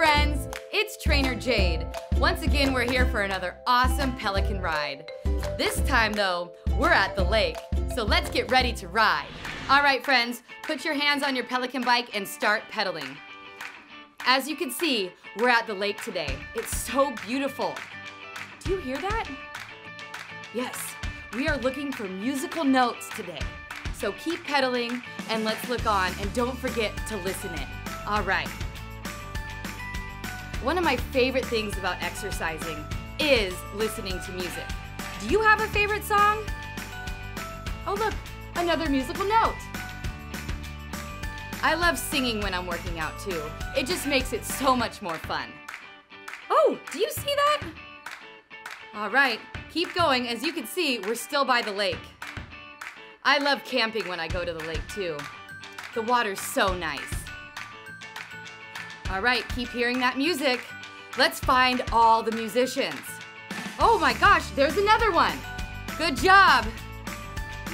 friends, it's Trainer Jade. Once again, we're here for another awesome Pelican ride. This time though, we're at the lake, so let's get ready to ride. All right friends, put your hands on your Pelican bike and start pedaling. As you can see, we're at the lake today. It's so beautiful. Do you hear that? Yes, we are looking for musical notes today. So keep pedaling and let's look on, and don't forget to listen in. All right. One of my favorite things about exercising is listening to music. Do you have a favorite song? Oh look, another musical note. I love singing when I'm working out too. It just makes it so much more fun. Oh, do you see that? All right, keep going. As you can see, we're still by the lake. I love camping when I go to the lake too. The water's so nice. All right, keep hearing that music. Let's find all the musicians. Oh my gosh, there's another one. Good job.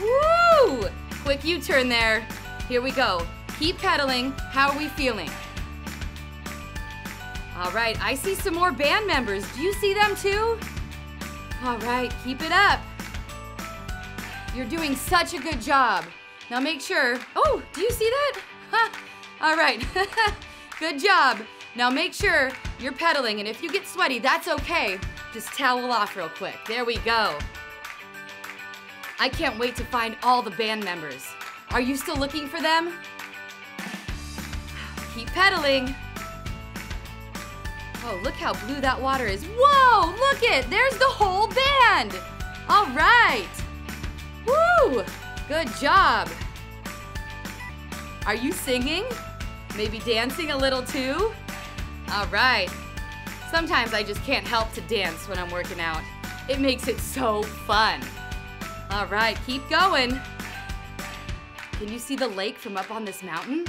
Woo! Quick U-turn there. Here we go. Keep pedaling. How are we feeling? All right, I see some more band members. Do you see them too? All right, keep it up. You're doing such a good job. Now make sure, oh, do you see that? Huh. All right, good job. Now make sure you're pedaling, and if you get sweaty, that's okay. Just towel off real quick. There we go. I can't wait to find all the band members. Are you still looking for them? Keep pedaling. Oh, look how blue that water is. Whoa, look it, there's the whole band. All right, woo, good job. Are you singing? Maybe dancing a little too? All right, sometimes I just can't help to dance when I'm working out. It makes it so fun. All right, keep going. Can you see the lake from up on this mountain?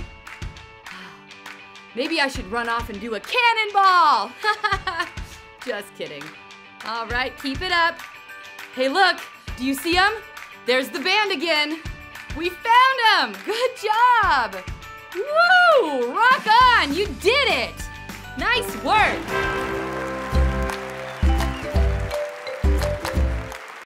Maybe I should run off and do a cannonball. Just kidding. All right, keep it up. Hey, look, do you see them? There's the band again. We found them. Good job. Woo, rock on, you did it. Nice work.